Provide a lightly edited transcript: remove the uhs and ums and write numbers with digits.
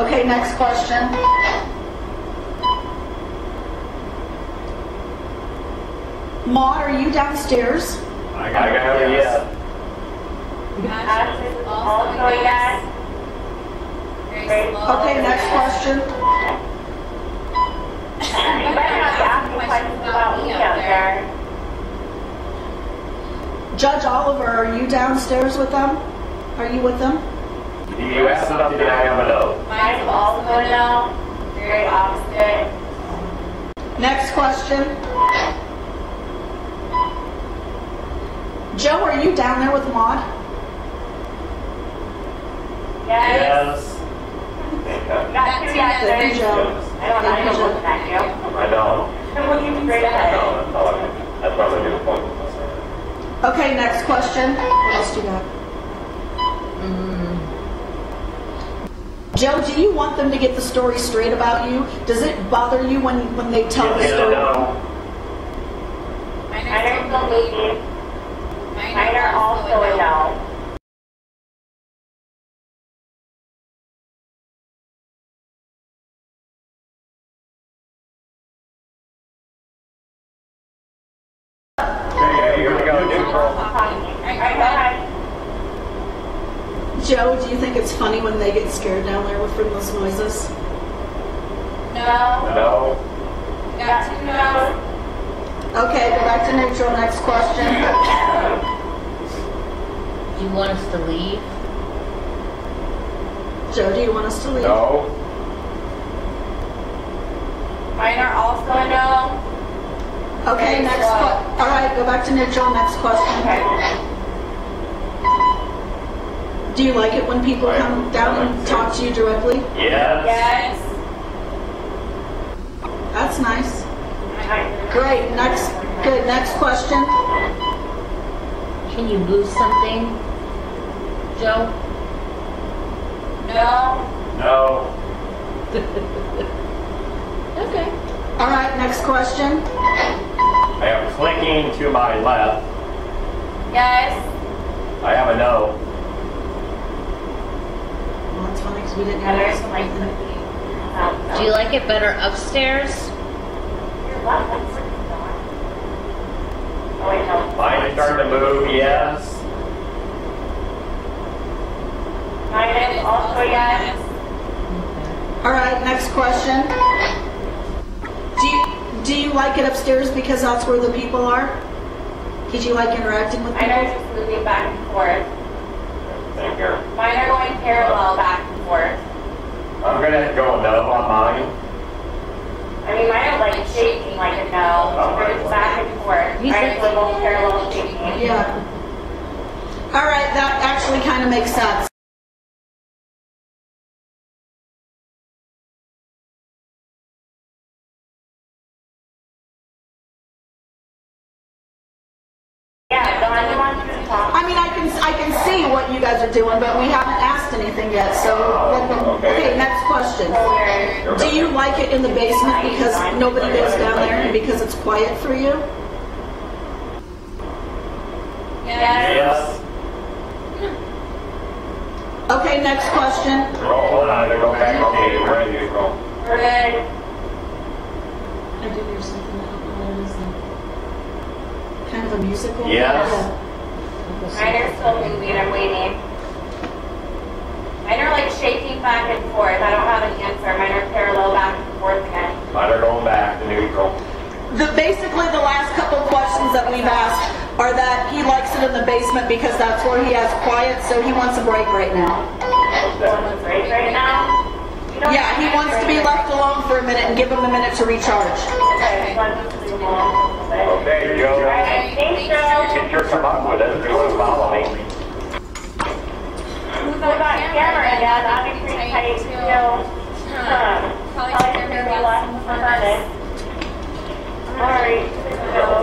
Okay, next question. Maud, are you downstairs? I got it, yes. Patrick, also yes. Okay, next question. You better not ask questions about me up there. Judge Oliver, are you downstairs with them? Are you with them? You asked something that I don't know. Mine's also no. Very opposite. Next question. Joe, are you down there with Maud? Yes. Not too bad, Joe. I know. That's probably a good point. Okay, next question. What else do you got? Joe, do you want them to get the story straight about you? Does it bother you when they tell the story? No. Mine are also a no. Joe, do you think it's funny when they get scared down there from those noises? No. Got two no's. Okay, go back to neutral. Next question. Do you want us to leave? Joe, do you want us to leave? No. Mine are also a no. Okay, next question. All right, go back to neutral. Next question. Okay. Do you like it when people come down and talk to you directly? Yes. That's nice. Great. Next question. Can you move something, Joe? No. Okay. All right. Next question. I am clicking to my left. Yes. I have a no. We didn't have it. Do you like it better upstairs? Mine started to move, yes. Mine is also yes. All right, next question. Do you like it upstairs because that's where the people are? Did you like interacting with people? Mine are just moving back and forth. Mine are going parallel back. I'm going to go no on mine. I mean, mine are like shaking like a no. It's back and forth. Parallel shaking. Yeah. All right, that actually kind of makes sense. I mean, I can see what you guys are doing, but we haven't asked anything yet. So, okay, next question. Do you like it in the basement because nobody goes down there and because it's quiet for you? Yes. Okay, next question. We're good. I did hear something. I don't know what it is though. Kind of a musical? Yes. Mine are still moving, I'm waiting. Mine are like shaking back and forth. I don't have an answer. Mine are parallel back and forth again. Mine are going back to neutral. Basically, the last couple questions that we've asked are that he likes it in the basement because that's where he has quiet, so he wants a break right now. Someone's break right now? Yeah, he wants to be left alone for a minute and give him a minute to recharge. Okay, Joe. Thanks, Joe. You can jerk him up with it if you want to follow me. Who's on camera again? Obviously, I feel probably going to be left behind. All right.